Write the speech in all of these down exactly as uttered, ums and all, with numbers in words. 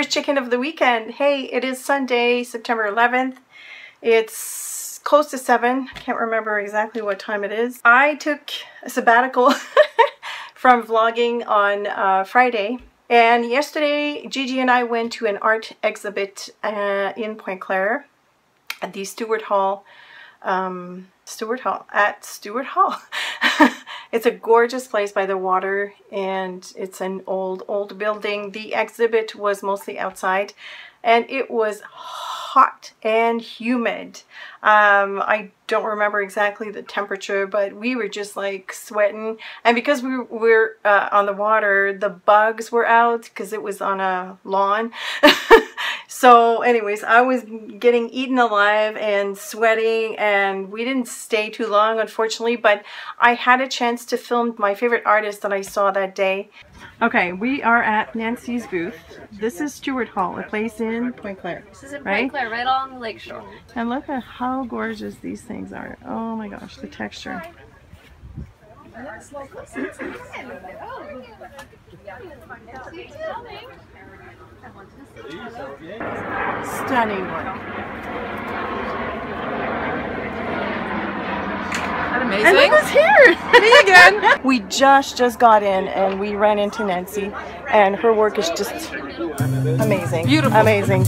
First chicken of the weekend. Hey, it is Sunday, September eleventh. It's close to seven. I can't remember exactly what time it is. I took a sabbatical from vlogging on uh, Friday. And yesterday, Gigi and I went to an art exhibit uh, in Pointe-Claire at the Stewart Hall. Um, Stewart Hall. At Stewart Hall. It's a gorgeous place by the water, and it's an old, old building. The exhibit was mostly outside, and it was hot and humid. Um, I don't remember exactly the temperature, but we were just like sweating. And because we were uh, on the water, the bugs were out because it was on a lawn. So anyways, I was getting eaten alive and sweating, and we didn't stay too long, unfortunately, but I had a chance to film my favorite artist that I saw that day. Okay, we are at Nancy's booth. This is Stewart Hall, a place in Pointe-Claire. This is in Pointe-Claire, right? Right along the lakeshore. And look at how gorgeous these things are. Oh my gosh, the texture. Stunning work. That amazing. And it was here. Me again. We just just got in, and we ran into Nancy, and her work is just amazing. Beautiful. Amazing.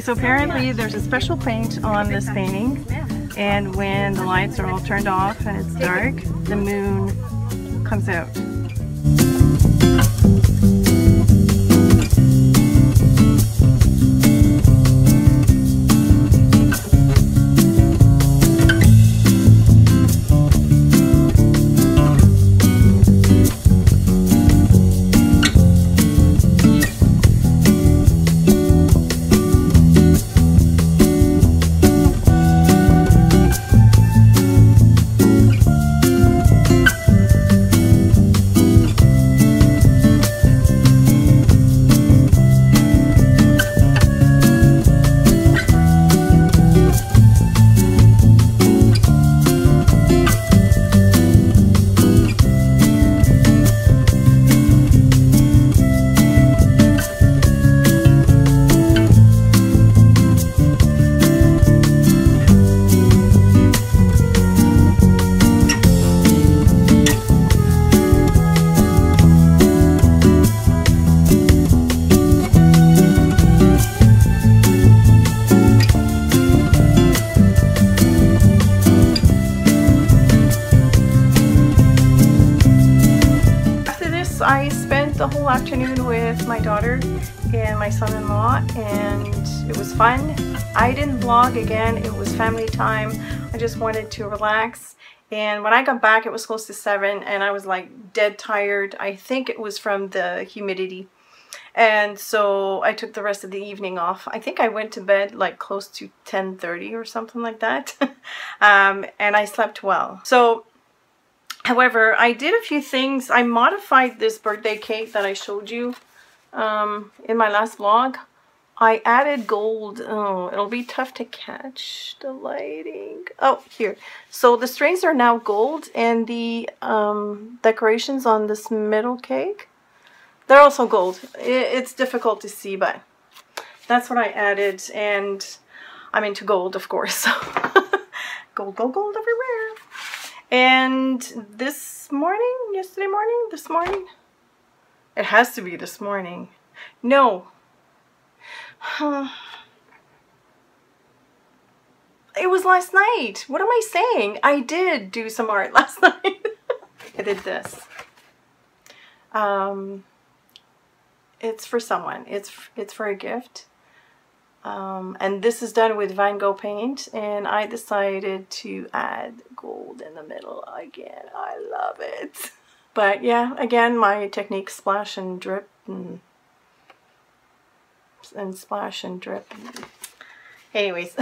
So apparently there's a special paint on this painting, and when the lights are all turned off and it's dark, the moon comes out. I spent the whole afternoon with my daughter and my son-in-law, and it was fun. I didn't vlog again, it was family time. I just wanted to relax, and when I got back it was close to seven, and I was like dead tired. I think it was from the humidity, and so I took the rest of the evening off. I think I went to bed like close to ten thirty or something like that. Um, and I slept well. So however, I did a few things. I modified this birthday cake that I showed you um, in my last vlog. I added gold. Oh, it'll be tough to catch the lighting. Oh, here. So the strings are now gold, and the um, decorations on this middle cake, they're also gold. It's difficult to see, but that's what I added, and I'm into gold, of course. Gold, gold, gold everywhere. And this morning, yesterday morning, this morning, it has to be this morning. No. Huh. It was last night. What am I saying? I did do some art last night. I did this. Um, it's for someone. It's, it's for a gift. Um, and this is done with Van Gogh paint, and I decided to add gold in the middle again. I love it. But yeah, again, my technique, splash and drip, and, and splash and drip. Anyways,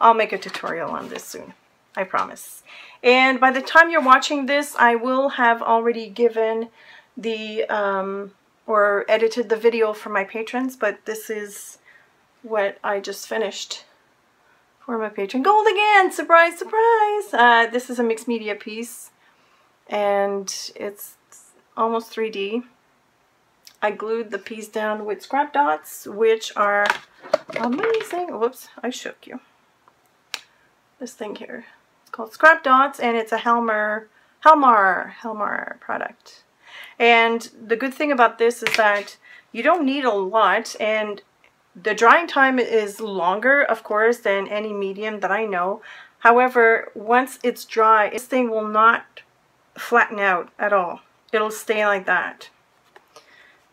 I'll make a tutorial on this soon, I promise. And by the time you're watching this, I will have already given the um, or edited the video for my patrons, but this is what I just finished for my patron. Gold again! Surprise, surprise! Uh, this is a mixed media piece, and it's almost three D. I glued the piece down with Scrap Dots, which are amazing. Whoops, I shook you. This thing here, it's called Scrap Dots, and it's a Helmar, Helmar, Helmar product. And the good thing about this is that you don't need a lot, and the drying time is longer, of course, than any medium that I know. However, once it's dry, this thing will not flatten out at all. It'll stay like that.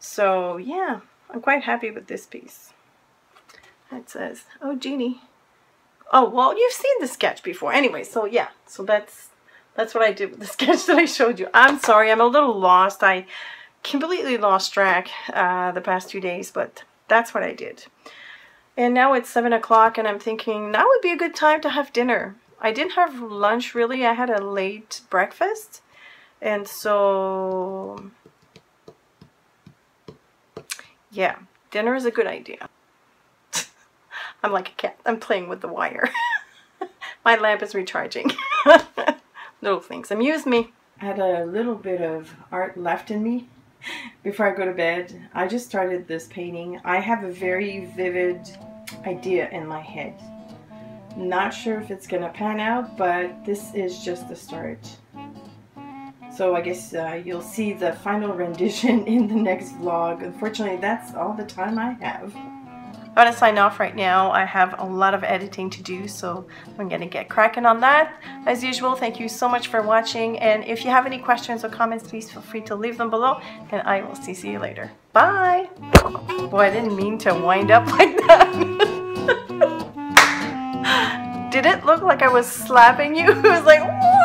So yeah, I'm quite happy with this piece. It says, oh, Jeannie. Oh, well, you've seen the sketch before. Anyway, so yeah, so that's that's what I did with the sketch that I showed you. I'm sorry, I'm a little lost. I completely lost track uh, the past two days, but that's what I did. And now it's seven o'clock, and I'm thinking that would be a good time to have dinner. I didn't have lunch, really. I had a late breakfast, and so yeah, dinner is a good idea. I'm like a cat. I'm playing with the wire. My lamp is recharging. Little things amuse me. I had a little bit of art left in me before I go to bed. I just started this painting. I have a very vivid idea in my head. Not sure if it's gonna pan out, but this is just the start. So I guess uh, you'll see the final rendition in the next vlog. Unfortunately, that's all the time I have. I'm going to sign off right now. I have a lot of editing to do, so I'm going to get cracking on that. As usual, thank you so much for watching, and if you have any questions or comments, please feel free to leave them below, and I will see you later. Bye! Boy, I didn't mean to wind up like that. Did it look like I was slapping you? It was like, whoa!